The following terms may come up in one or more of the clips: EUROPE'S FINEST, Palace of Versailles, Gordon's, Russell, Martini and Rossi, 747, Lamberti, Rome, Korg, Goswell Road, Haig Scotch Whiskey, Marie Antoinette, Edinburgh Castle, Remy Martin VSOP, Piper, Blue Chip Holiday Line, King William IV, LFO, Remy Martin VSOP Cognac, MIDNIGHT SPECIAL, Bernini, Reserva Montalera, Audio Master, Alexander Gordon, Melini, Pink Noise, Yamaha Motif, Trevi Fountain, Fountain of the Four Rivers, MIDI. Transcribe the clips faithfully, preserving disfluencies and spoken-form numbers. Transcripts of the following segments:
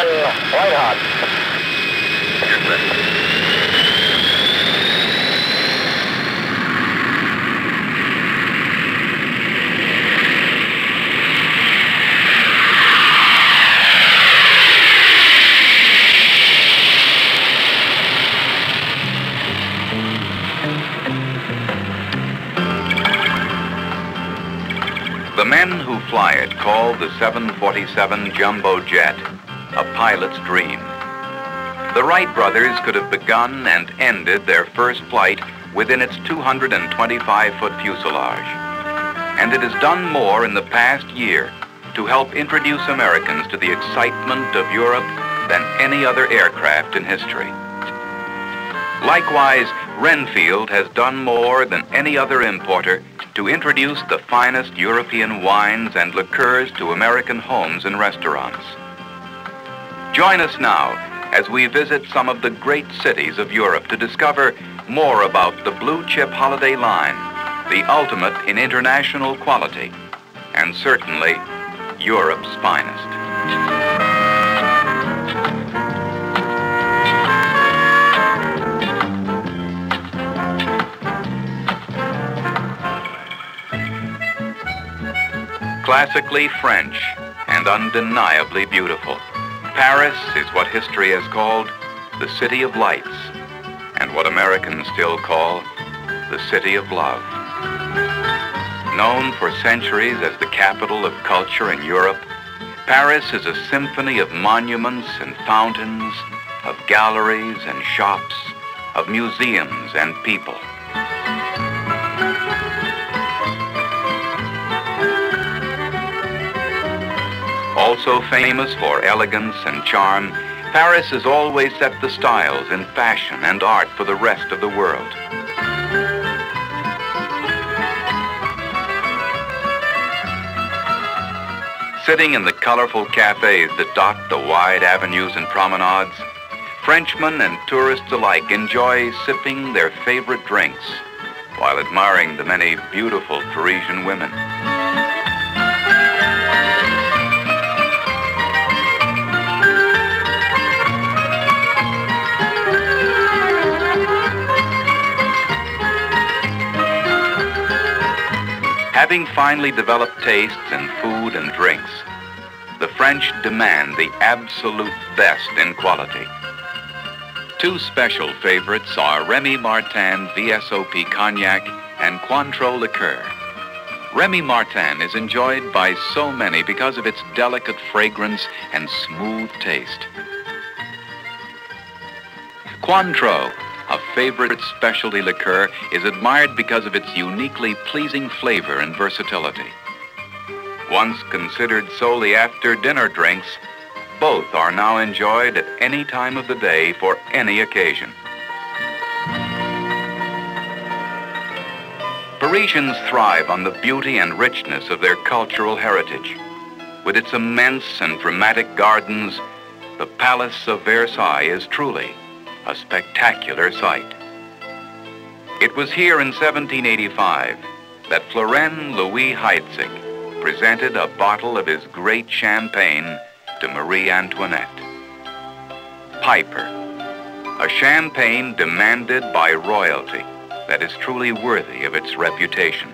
on white hot. You're The men who fly it call the seven forty-seven jumbo jet a pilot's dream. The Wright brothers could have begun and ended their first flight within its two hundred twenty-five foot fuselage. And it has done more in the past year to help introduce Americans to the excitement of Europe than any other aircraft in history. Likewise, Renfield has done more than any other importer to introduce the finest European wines and liqueurs to American homes and restaurants. Join us now as we visit some of the great cities of Europe to discover more about the Blue Chip Holiday Line, the ultimate in international quality, and certainly Europe's finest. Classically French and undeniably beautiful, Paris is what history has called the City of Lights, and what Americans still call the City of Love. Known for centuries as the capital of culture in Europe, Paris is a symphony of monuments and fountains, of galleries and shops, of museums and people. Also famous for elegance and charm, Paris has always set the styles in fashion and art for the rest of the world. Sitting in the colorful cafes that dot the wide avenues and promenades, Frenchmen and tourists alike enjoy sipping their favorite drinks while admiring the many beautiful Parisian women. Having finally developed tastes in food and drinks, the French demand the absolute best in quality. Two special favorites are Remy Martin V S O P Cognac and Cointreau Liqueur. Remy Martin is enjoyed by so many because of its delicate fragrance and smooth taste. Cointreau, a favorite specialty liqueur, is admired because of its uniquely pleasing flavor and versatility. Once considered solely after dinner drinks, both are now enjoyed at any time of the day for any occasion. Parisians thrive on the beauty and richness of their cultural heritage. With its immense and dramatic gardens, the Palace of Versailles is truly a spectacular sight. It was here in seventeen eighty-five that Florens Louis Heidsieck presented a bottle of his great champagne to Marie Antoinette. Piper, a champagne demanded by royalty that is truly worthy of its reputation.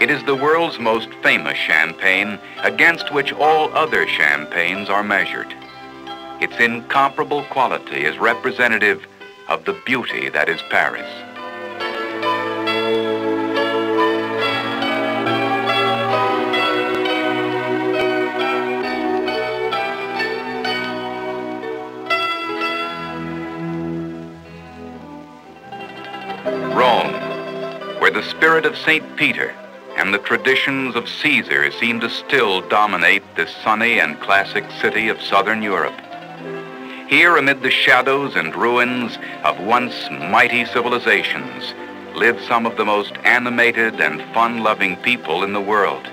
It is the world's most famous champagne, against which all other champagnes are measured. Its incomparable quality is representative of the beauty that is Paris. Rome, where the spirit of Saint Peter and the traditions of Caesar seem to still dominate this sunny and classic city of Southern Europe. Here, amid the shadows and ruins of once mighty civilizations, live some of the most animated and fun-loving people in the world.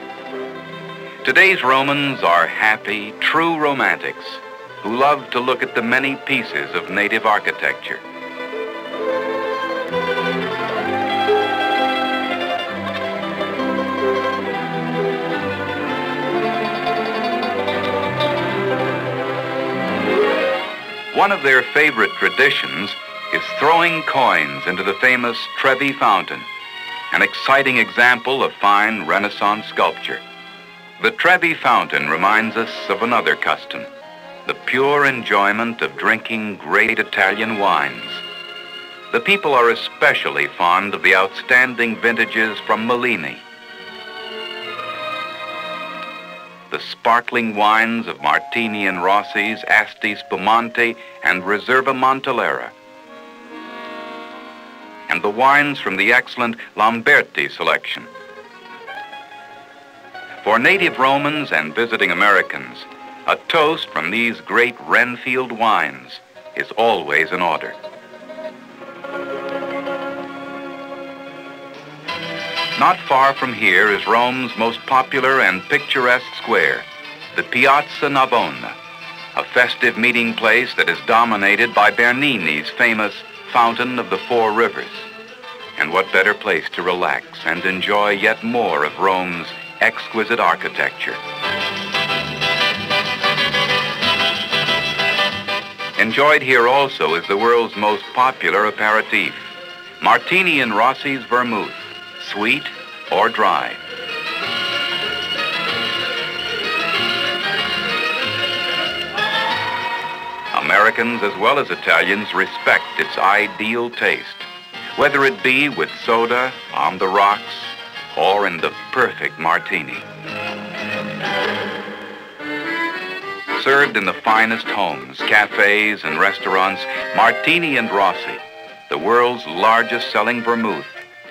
Today's Romans are happy, true romantics who love to look at the many pieces of native architecture. One of their favorite traditions is throwing coins into the famous Trevi Fountain, an exciting example of fine Renaissance sculpture. The Trevi Fountain reminds us of another custom, the pure enjoyment of drinking great Italian wines. The people are especially fond of the outstanding vintages from Melini. The sparkling wines of Martini and Rossi's, Asti Spumante, and Reserva Montalera, and the wines from the excellent Lamberti selection. For native Romans and visiting Americans, a toast from these great Renfield wines is always in order. Not far from here is Rome's most popular and picturesque square, the Piazza Navona, a festive meeting place that is dominated by Bernini's famous Fountain of the Four Rivers. And what better place to relax and enjoy yet more of Rome's exquisite architecture. Enjoyed here also is the world's most popular aperitif, Martini and Rossi's vermouth, sweet or dry. Americans as well as Italians respect its ideal taste, whether it be with soda, on the rocks, or in the perfect martini. Served in the finest homes, cafes, and restaurants, Martini and Rossi, the world's largest selling vermouth,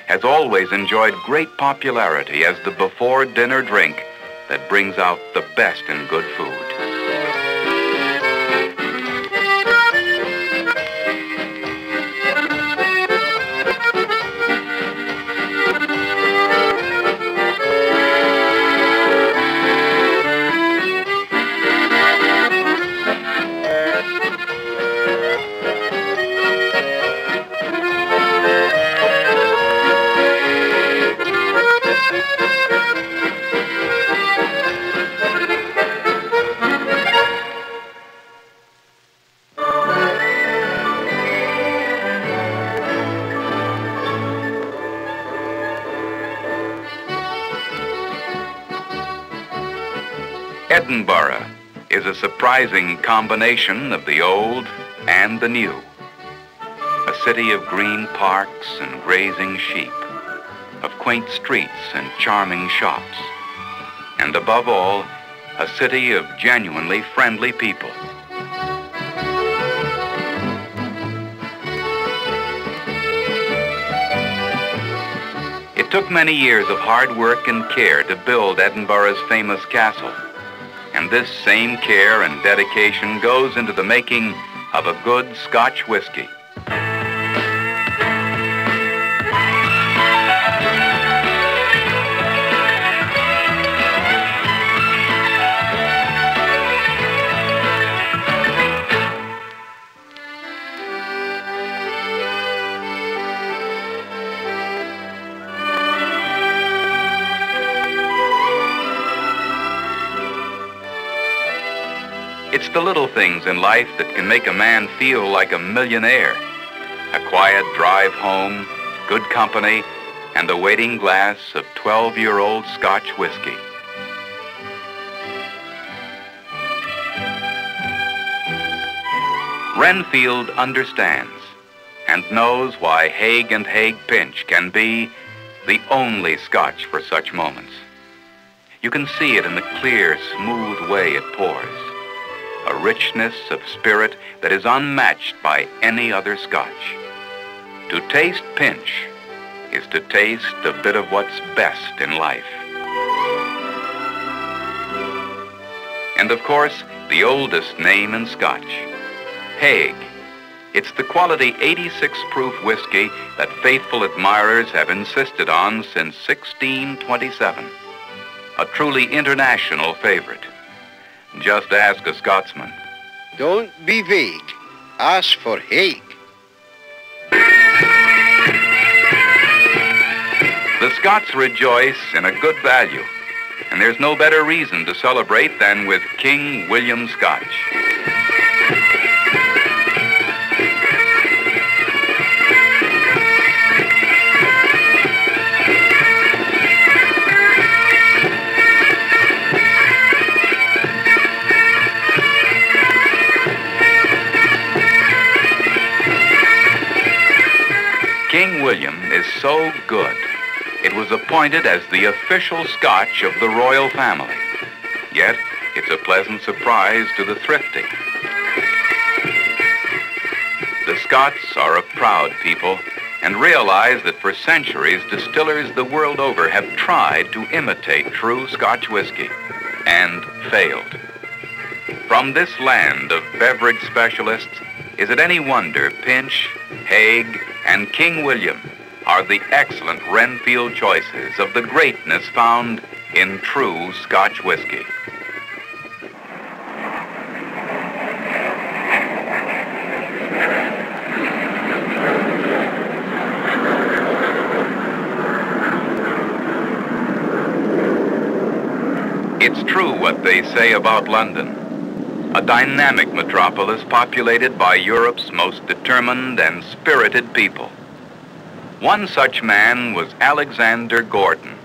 has always enjoyed great popularity as the before-dinner drink that brings out the best in good food. Edinburgh is a surprising combination of the old and the new. A city of green parks and grazing sheep, of quaint streets and charming shops, and above all, a city of genuinely friendly people. It took many years of hard work and care to build Edinburgh's famous castle. And this same care and dedication goes into the making of a good Scotch whiskey. It's the little things in life that can make a man feel like a millionaire. A quiet drive home, good company, and a waiting glass of twelve-year-old Scotch whiskey. Renfield understands and knows why Haig and Haig Pinch can be the only Scotch for such moments. You can see it in the clear, smooth way it pours. A richness of spirit that is unmatched by any other Scotch. To taste Pinch is to taste a bit of what's best in life. And of course, the oldest name in Scotch, Haig. It's the quality eighty-six proof whiskey that faithful admirers have insisted on since sixteen twenty-seven. A truly international favorite. Just ask a Scotsman. Don't be vague. Ask for Haig. The Scots rejoice in a good value, and there's no better reason to celebrate than with King William Scotch. William is so good, it was appointed as the official scotch of the royal family. Yet, it's a pleasant surprise to the thrifty. The Scots are a proud people and realize that for centuries, distillers the world over have tried to imitate true Scotch whiskey and failed. From this land of beverage specialists, is it any wonder Pinch, Haig, and King William are the excellent Renfield choices of the greatness found in true Scotch whiskey. It's true what they say about London, a dynamic metropolis populated by Europe's most determined and spirited people. One such man was Alexander Gordon,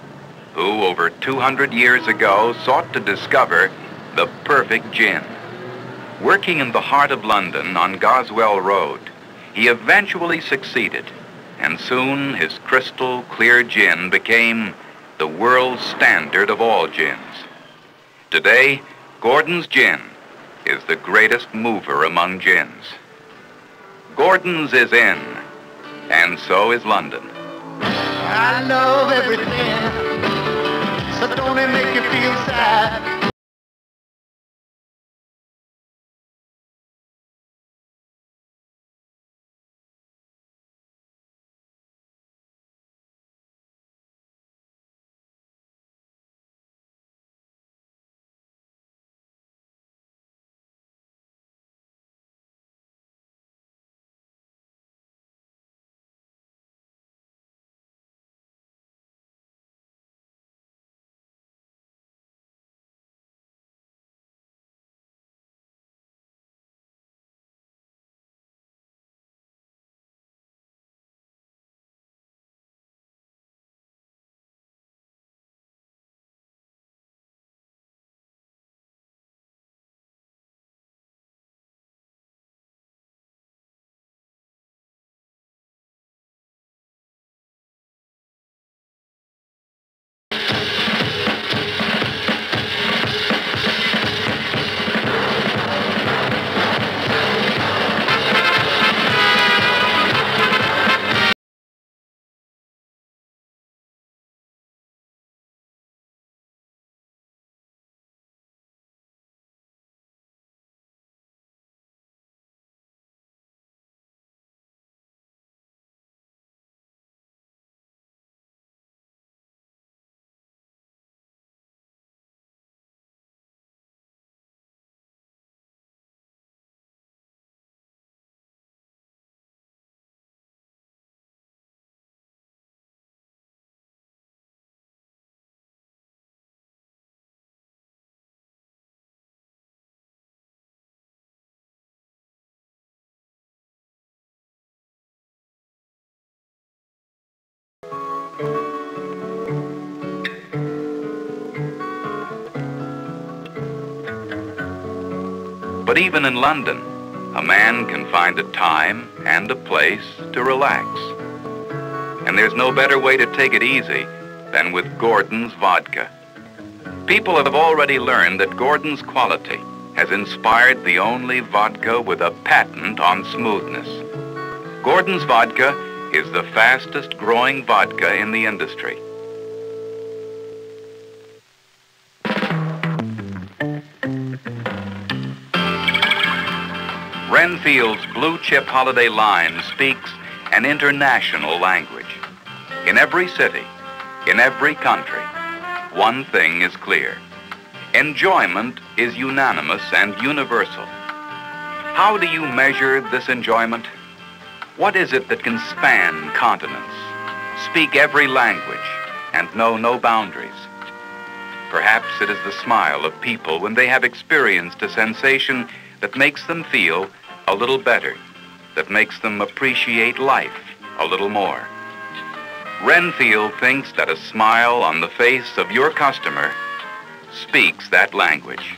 who over two hundred years ago sought to discover the perfect gin. Working in the heart of London on Goswell Road, he eventually succeeded, and soon his crystal clear gin became the world's standard of all gins. Today, Gordon's gin is the greatest mover among gins. Gordon's is in. And so is London. I love everything, so don't it make you feel sad? But even in London, a man can find a time and a place to relax. And there's no better way to take it easy than with Gordon's vodka. People have already learned that Gordon's quality has inspired the only vodka with a patent on smoothness. Gordon's vodka is the fastest growing vodka in the industry. Renfield's Blue Chip Holiday Line speaks an international language. In every city, in every country, one thing is clear. Enjoyment is unanimous and universal. How do you measure this enjoyment? What is it that can span continents, speak every language, and know no boundaries? Perhaps it is the smile of people when they have experienced a sensation that makes them feel a little better, that makes them appreciate life a little more. Renfield thinks that a smile on the face of your customer speaks that language.